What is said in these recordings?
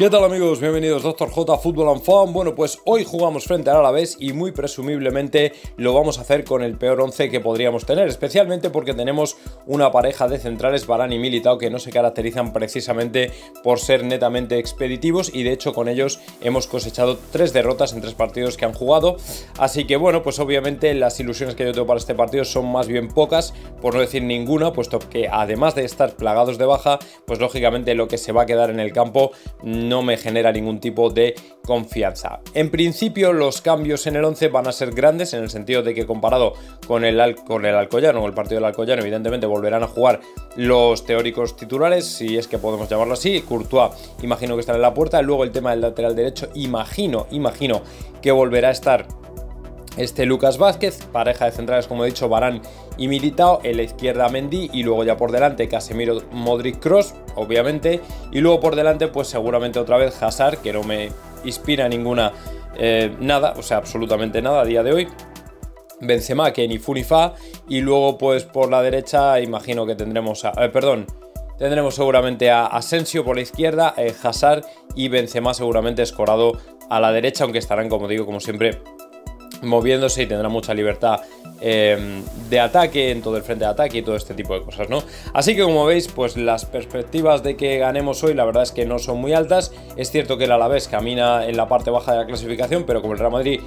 ¿Qué tal, amigos? Bienvenidos a DoctorJota Football and Fun. Bueno, pues hoy jugamos frente al Alavés y muy presumiblemente lo vamos a hacer con el peor 11 que podríamos tener, especialmente porque tenemos una pareja de centrales, Varane y Militao, que no se caracterizan precisamente por ser netamente expeditivos y de hecho con ellos hemos cosechado 3 derrotas en 3 partidos que han jugado. Así que bueno, pues obviamente las ilusiones que yo tengo para este partido son más bien pocas, por no decir ninguna, puesto que además de estar plagados de baja, pues lógicamente lo que se va a quedar en el campo no me genera ningún tipo de confianza. En principio los cambios en el 11 van a ser grandes, en el sentido de que comparado con el Alcoyano, el partido del Alcoyano, evidentemente volverán a jugar los teóricos titulares, si es que podemos llamarlo así. Courtois imagino que estará en la puerta, luego el tema del lateral derecho imagino que volverá a estar Lucas Vázquez, pareja de centrales como he dicho, Varane y Militao, en la izquierda Mendy y luego ya por delante Casemiro, Modric, Cross, obviamente, y luego por delante pues seguramente otra vez Hazard, que no me inspira ninguna nada, o sea, absolutamente nada a día de hoy. Benzema, que ni fu ni fa, y luego pues por la derecha imagino que tendremos a... Tendremos seguramente a Asensio por la izquierda, Hazard y Benzema seguramente escorado a la derecha, aunque estarán, como digo, como siempre, moviéndose y tendrá mucha libertad de ataque en todo el frente de ataque y todo este tipo de cosas, ¿no? Así que como veis, pues las perspectivas de que ganemos hoy la verdad es que no son muy altas. Es cierto que el Alavés camina en la parte baja de la clasificación, pero como el Real Madrid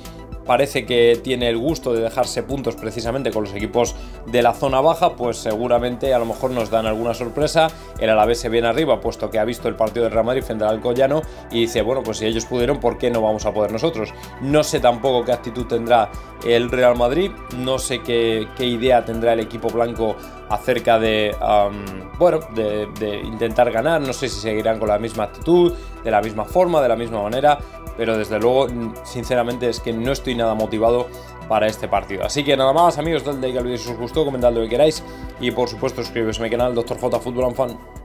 parece que tiene el gusto de dejarse puntos precisamente con los equipos de la zona baja, pues seguramente a lo mejor nos dan alguna sorpresa. El Alavés se viene arriba, puesto que ha visto el partido del Real Madrid frente al Alcoyano y dice, bueno, pues si ellos pudieron, ¿por qué no vamos a poder nosotros? No sé tampoco qué actitud tendrá el Real Madrid, no sé qué idea tendrá el equipo blanco acerca de, de intentar ganar. No sé si seguirán con la misma actitud, de la misma forma, de la misma manera, pero desde luego, sinceramente, es que no estoy nada motivado para este partido. Así que nada más, amigos, dadle like al vídeo si os gustó, comentadlo lo que queráis y por supuesto suscribiros a mi canal, DoctorJota Football and Fun.